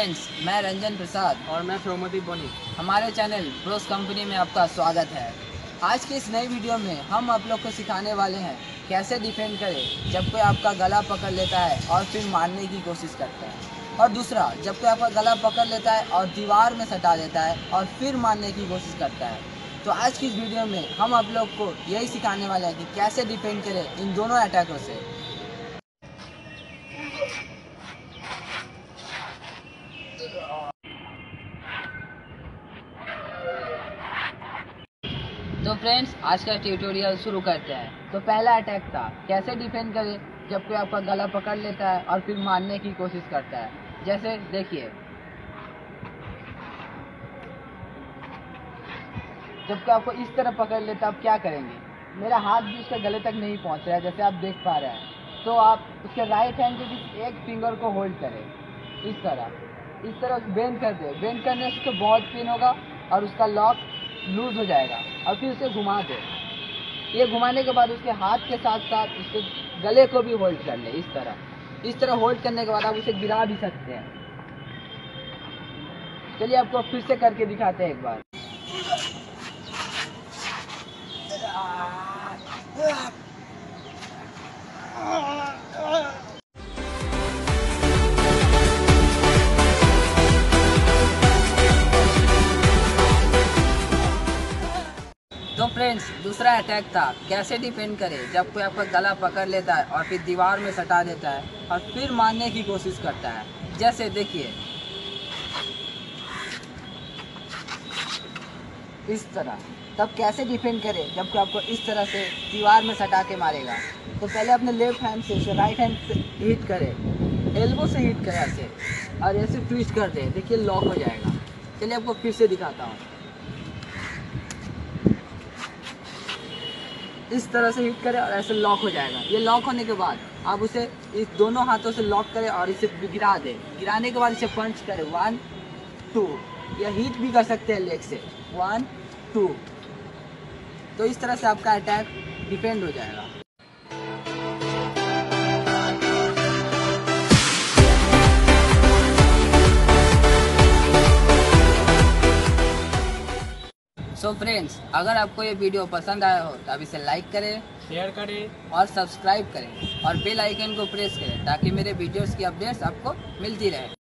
Friends, मैं रंजन प्रसाद और मैं फिरोज मदीपोनी। हमारे चैनल ब्रोस कंपनी में आपका स्वागत है। आज के इस नए वीडियो में हम आप लोग को सिखाने वाले हैं कैसे डिफेंड करें जब कोई आपका गला पकड़ लेता है और फिर मारने की कोशिश करता है, और दूसरा जब कोई आपका गला पकड़ लेता है और दीवार में सटा देता है और फिर मारने की कोशिश करता है। तो आज की इस वीडियो में हम आप लोग को यही सिखाने वाले हैं कि कैसे डिफेंड करें इन दोनों अटैकों से। तो फ्रेंड्स, आज का ट्यूटोरियल शुरू करते हैं। तो पहला अटैक था कैसे डिफेंड करें जब कोई आपका गला पकड़ लेता है और फिर मारने की कोशिश करता है। जैसे देखिए, जब कोई आपको इस तरह पकड़ लेता है आप क्या करेंगे, मेरा हाथ भी उसके गले तक नहीं पहुंच रहा है जैसे आप देख पा रहे हैं, तो आप उसके राइट हैंड के एक फिंगर को होल्ड करें, इस तरह बेंड कर दे। बेंड करने से उसको बहुत पेन होगा और उसका लॉक लूज हो जाएगा, और फिर उसे घुमा दे। ये घुमाने के बाद उसके हाथ के साथ साथ उसके गले को भी होल्ड कर ले, इस तरह होल्ड करने के बाद आप उसे गिरा भी सकते हैं। चलिए आपको फिर से करके दिखाते हैं एक बार। तो फ्रेंड्स, दूसरा अटैक था कैसे डिफेंड करें जब कोई आपका गला पकड़ लेता है और फिर दीवार में सटा देता है और फिर मारने की कोशिश करता है। जैसे देखिए, इस तरह। तब कैसे डिफेंड करें जब कोई आपको इस तरह से दीवार में सटा के मारेगा। तो पहले अपने लेफ्ट हैंड से राइट हैंड से हिट करें, एल्बो से हिट करें ऐसे, और ऐसे ट्विस्ट कर दें, देखिए लॉक हो जाएगा। चलिए आपको फिर से दिखाता हूँ। इस तरह से हिट करें और ऐसे लॉक हो जाएगा। ये लॉक होने के बाद आप उसे इस दोनों हाथों से लॉक करें और इसे गिरा दें। गिराने के बाद इसे पंच करें, 1 2, या हिट भी कर सकते हैं लेग से, 1 2। तो इस तरह से आपका अटैक डिफेंड हो जाएगा। सो फ्रेंड्स, अगर आपको ये वीडियो पसंद आया हो तो आप इसे लाइक करें, शेयर करें और सब्सक्राइब करें, और बेल आइकन को प्रेस करें ताकि मेरे वीडियोस की अपडेट्स आपको मिलती रहे।